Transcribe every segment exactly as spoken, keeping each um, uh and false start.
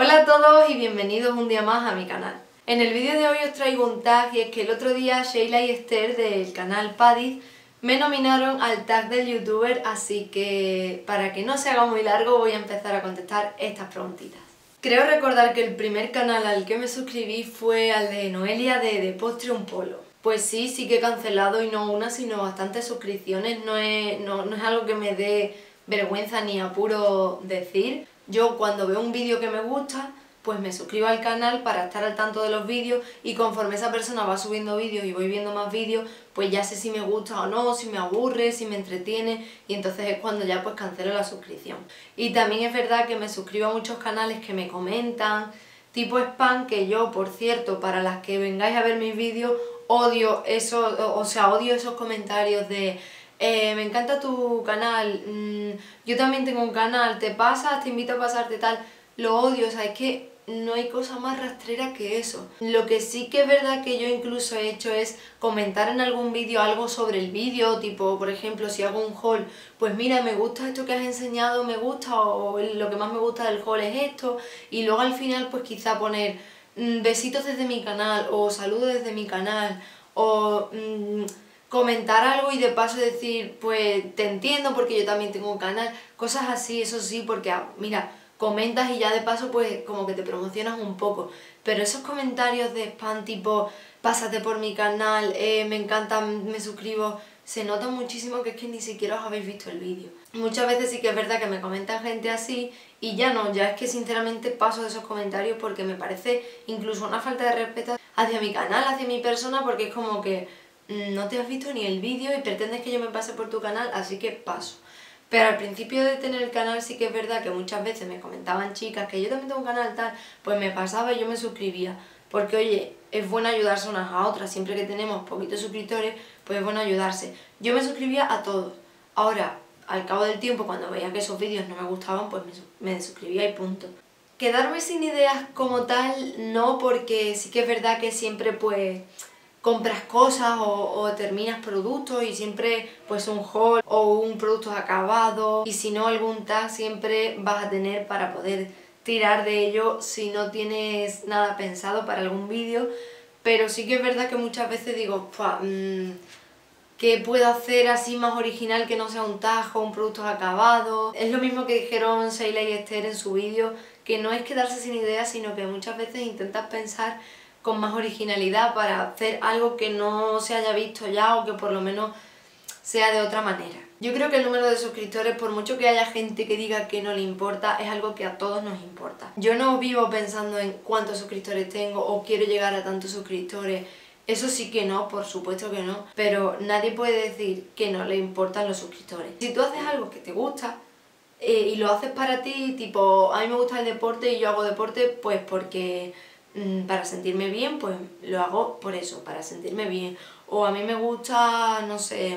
Hola a todos y bienvenidos un día más a mi canal. En el vídeo de hoy os traigo un tag, y es que el otro día Sheila y Esther del canal Padiz me nominaron al tag del youtuber, así que para que no se haga muy largo voy a empezar a contestar estas preguntitas. Creo recordar que el primer canal al que me suscribí fue al de Noelia de, de postre un polo. Pues sí, sí que he cancelado, y no una sino bastantes suscripciones, no es, no, no es algo que me dé vergüenza ni apuro decir. Yo cuando veo un vídeo que me gusta, pues me suscribo al canal para estar al tanto de los vídeos, y conforme esa persona va subiendo vídeos y voy viendo más vídeos, pues ya sé si me gusta o no, si me aburre, si me entretiene, y entonces es cuando ya pues cancelo la suscripción. Y también es verdad que me suscribo a muchos canales que me comentan, tipo spam, que yo, por cierto, para las que vengáis a ver mis vídeos, odio esos, o sea, odio esos comentarios de... Eh, me encanta tu canal, mm, yo también tengo un canal, te pasas, te invito a pasarte tal, lo odio, o sea, es que no hay cosa más rastrera que eso. Lo que sí que es verdad que yo incluso he hecho es comentar en algún vídeo algo sobre el vídeo, tipo, por ejemplo, si hago un haul, pues mira, me gusta esto que has enseñado, me gusta, o lo que más me gusta del haul es esto, y luego al final pues quizá poner mm, besitos desde mi canal, o saludos desde mi canal, o... Mm, comentar algo y de paso decir, pues te entiendo porque yo también tengo un canal, cosas así, eso sí, porque mira, comentas y ya de paso pues como que te promocionas un poco, pero esos comentarios de spam tipo, pásate por mi canal, eh, me encanta, me suscribo, se nota muchísimo que es que ni siquiera os habéis visto el vídeo. Muchas veces sí que es verdad que me comentan gente así, y ya no, ya es que sinceramente paso de esos comentarios porque me parece incluso una falta de respeto hacia mi canal, hacia mi persona, porque es como que... no te has visto ni el vídeo y pretendes que yo me pase por tu canal, así que paso. Pero al principio de tener el canal sí que es verdad que muchas veces me comentaban chicas que yo también tengo un canal tal, pues me pasaba y yo me suscribía. Porque oye, es bueno ayudarse unas a otras, siempre que tenemos poquitos suscriptores, pues es bueno ayudarse. Yo me suscribía a todos. Ahora, al cabo del tiempo, cuando veía que esos vídeos no me gustaban, pues me, me suscribía y punto. Quedarme sin ideas como tal, no, porque sí que es verdad que siempre pues... compras cosas o, o terminas productos y siempre pues un haul o un producto acabado, y si no algún tag siempre vas a tener para poder tirar de ello si no tienes nada pensado para algún vídeo. Pero sí que es verdad que muchas veces digo, mmm, ¿qué puedo hacer así más original que no sea un tag o un producto acabado? Es lo mismo que dijeron Sheila y Esther en su vídeo, que no es quedarse sin ideas, sino que muchas veces intentas pensar con más originalidad para hacer algo que no se haya visto ya, o que por lo menos sea de otra manera. Yo creo que el número de suscriptores, por mucho que haya gente que diga que no le importa, es algo que a todos nos importa. Yo no vivo pensando en cuántos suscriptores tengo o quiero llegar a tantos suscriptores, eso sí que no, por supuesto que no, pero nadie puede decir que no le importan los suscriptores. Si tú haces algo que te gusta, eh, y lo haces para ti, tipo, a mí me gusta el deporte y yo hago deporte pues porque... para sentirme bien, pues lo hago por eso, para sentirme bien. O a mí me gusta, no sé,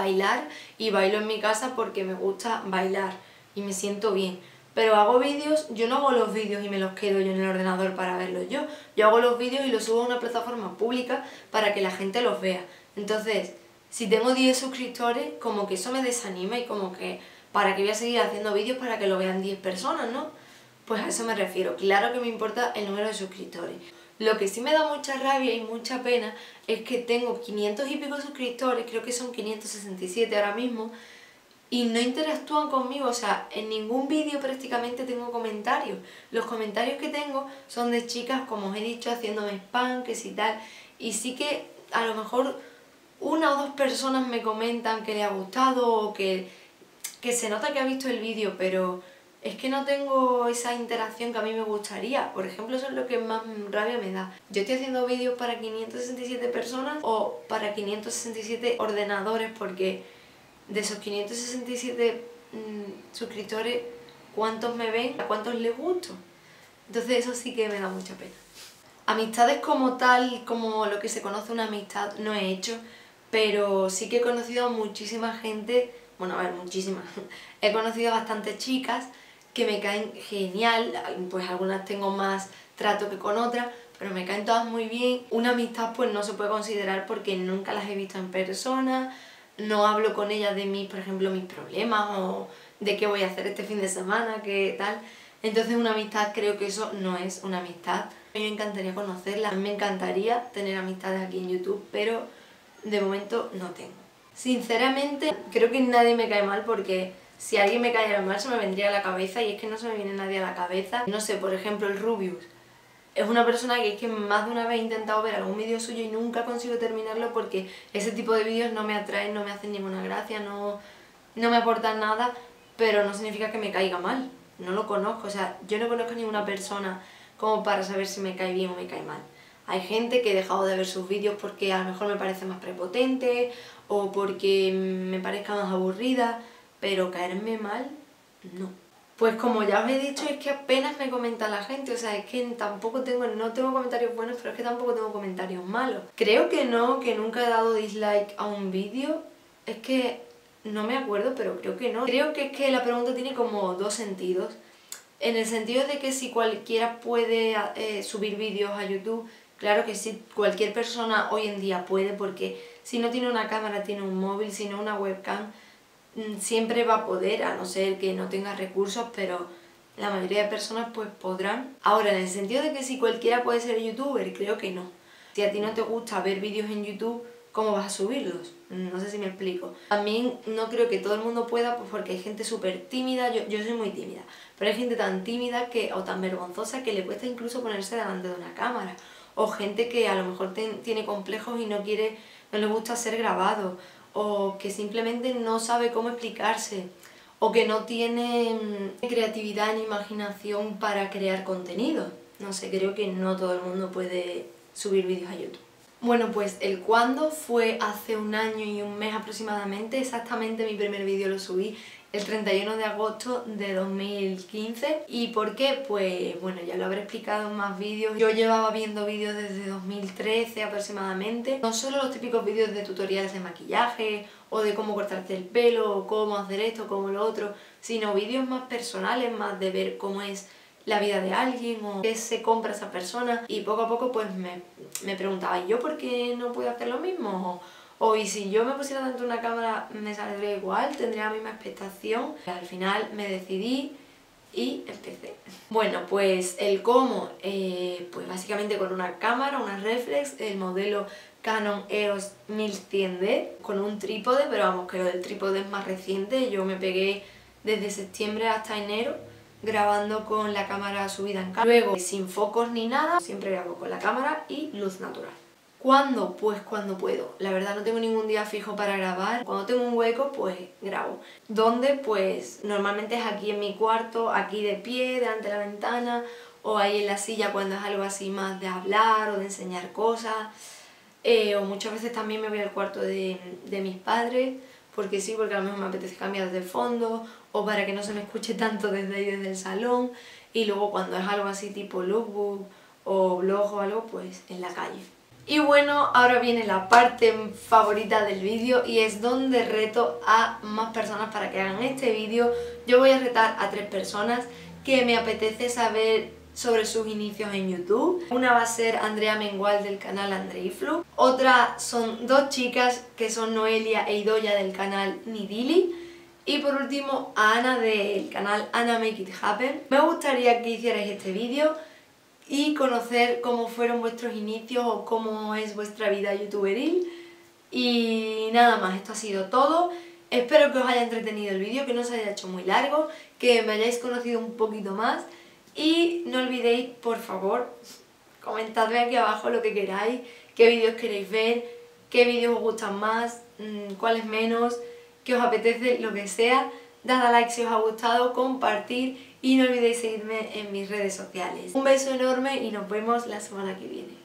bailar, y bailo en mi casa porque me gusta bailar y me siento bien. Pero hago vídeos, yo no hago los vídeos y me los quedo yo en el ordenador para verlos yo. Yo hago los vídeos y los subo a una plataforma pública para que la gente los vea. Entonces, si tengo diez suscriptores, como que eso me desanima, y como que para qué voy a seguir haciendo vídeos para que lo vean diez personas, ¿no? Pues a eso me refiero, claro que me importa el número de suscriptores. Lo que sí me da mucha rabia y mucha pena es que tengo quinientos y pico suscriptores, creo que son quinientos sesenta y siete ahora mismo, y no interactúan conmigo, o sea, en ningún vídeo prácticamente tengo comentarios. Los comentarios que tengo son de chicas, como os he dicho, haciéndome spam, que si tal, y sí que a lo mejor una o dos personas me comentan que le ha gustado, o que, que se nota que ha visto el vídeo, pero... es que no tengo esa interacción que a mí me gustaría. Por ejemplo, eso es lo que más rabia me da. Yo estoy haciendo vídeos para quinientos sesenta y siete personas o para quinientos sesenta y siete ordenadores, porque de esos quinientos sesenta y siete mmm, suscriptores, ¿cuántos me ven? ¿A cuántos les gusto? Entonces eso sí que me da mucha pena. Amistades como tal, como lo que se conoce una amistad, no he hecho, pero sí que he conocido a muchísima gente, bueno, a ver, muchísima. He conocido a bastantes chicas que me caen genial, pues algunas tengo más trato que con otras, pero me caen todas muy bien. Una amistad pues no se puede considerar porque nunca las he visto en persona, no hablo con ellas de mis, por ejemplo, mis problemas, o de qué voy a hacer este fin de semana, qué tal. Entonces una amistad, creo que eso no es una amistad. A mí me encantaría conocerla, a mí me encantaría tener amistades aquí en YouTube, pero de momento no tengo. Sinceramente, creo que nadie me cae mal, porque si alguien me cayera mal se me vendría a la cabeza, y es que no se me viene nadie a la cabeza. No sé, por ejemplo, el Rubius. Es una persona que es que más de una vez he intentado ver algún vídeo suyo y nunca consigo terminarlo, porque ese tipo de vídeos no me atraen, no me hacen ninguna gracia, no, no me aportan nada, pero no significa que me caiga mal. No lo conozco, o sea, yo no conozco a ninguna persona como para saber si me cae bien o me cae mal. Hay gente que he dejado de ver sus vídeos porque a lo mejor me parece más prepotente o porque me parezca más aburrida, pero caerme mal, no. Pues como ya os he dicho, es que apenas me comenta la gente, o sea, es que tampoco tengo, no tengo comentarios buenos, pero es que tampoco tengo comentarios malos. Creo que no, que nunca he dado dislike a un vídeo, es que no me acuerdo, pero creo que no. Creo que es que la pregunta tiene como dos sentidos, en el sentido de que si cualquiera puede eh, subir vídeos a YouTube, claro que sí, cualquier persona hoy en día puede, porque si no tiene una cámara, tiene un móvil, si no una webcam, siempre va a poder, a no ser que no tenga recursos, pero la mayoría de personas pues podrán. Ahora, en el sentido de que si cualquiera puede ser youtuber, creo que no. Si a ti no te gusta ver vídeos en YouTube, ¿cómo vas a subirlos? No sé si me explico. También no creo que todo el mundo pueda, pues porque hay gente súper tímida, yo, yo soy muy tímida, pero hay gente tan tímida que, o tan vergonzosa, que le cuesta incluso ponerse delante de una cámara, o gente que a lo mejor ten, tiene complejos y no quiere, no le gusta ser grabado, o que simplemente no sabe cómo explicarse, o que no tiene creatividad ni imaginación para crear contenido. No sé, creo que no todo el mundo puede subir vídeos a YouTube. Bueno, pues el cuándo fue hace un año y un mes aproximadamente, exactamente mi primer vídeo lo subí el treinta y uno de agosto de dos mil quince. ¿Y por qué? Pues bueno, ya lo habré explicado en más vídeos. Yo llevaba viendo vídeos desde dos mil trece aproximadamente. No solo los típicos vídeos de tutoriales de maquillaje, o de cómo cortarte el pelo, o cómo hacer esto, cómo lo otro, sino vídeos más personales, más de ver cómo es la vida de alguien o qué se compra esa persona. Y poco a poco pues me, me preguntaba, ¿y yo por qué no puedo hacer lo mismo? O, O y si yo me pusiera tanto una cámara, ¿me saldría igual? ¿Tendría la misma expectación? Al final me decidí y empecé. Bueno, pues el cómo, eh, pues básicamente con una cámara, una reflex, el modelo Canon E O S mil cien D, con un trípode, pero vamos, que lo del trípode es más reciente. Yo me pegué desde septiembre hasta enero grabando con la cámara subida en cámara. Luego, sin focos ni nada, siempre grabo con la cámara y luz natural. ¿Cuándo? Pues cuando puedo. La verdad no tengo ningún día fijo para grabar. Cuando tengo un hueco, pues grabo. ¿Dónde? Pues normalmente es aquí en mi cuarto, aquí de pie, delante de la ventana, o ahí en la silla cuando es algo así más de hablar o de enseñar cosas. Eh, o muchas veces también me voy al cuarto de, de mis padres, porque sí, porque a lo mejor me apetece cambiar de fondo, o para que no se me escuche tanto desde ahí, desde el salón. Y luego cuando es algo así tipo lookbook o blog o algo, pues en la calle. Y bueno, ahora viene la parte favorita del vídeo, y es donde reto a más personas para que hagan este vídeo. Yo voy a retar a tres personas que me apetece saber sobre sus inicios en YouTube. Una va a ser Andrea Mengual del canal Andreiflu. Otra son dos chicas que son Noelia e Idoya del canal Nidili. Y por último a Ana del canal AnnaMakeItHappen. Me gustaría que hicierais este vídeo y conocer cómo fueron vuestros inicios o cómo es vuestra vida youtuberil. Y nada más, esto ha sido todo. Espero que os haya entretenido el vídeo, que no se haya hecho muy largo, que me hayáis conocido un poquito más. Y no olvidéis, por favor, comentadme aquí abajo lo que queráis, qué vídeos queréis ver, qué vídeos os gustan más, mmm, cuáles menos, qué os apetece, lo que sea. Dad a like si os ha gustado, compartir y no olvidéis seguirme en mis redes sociales. Un beso enorme y nos vemos la semana que viene.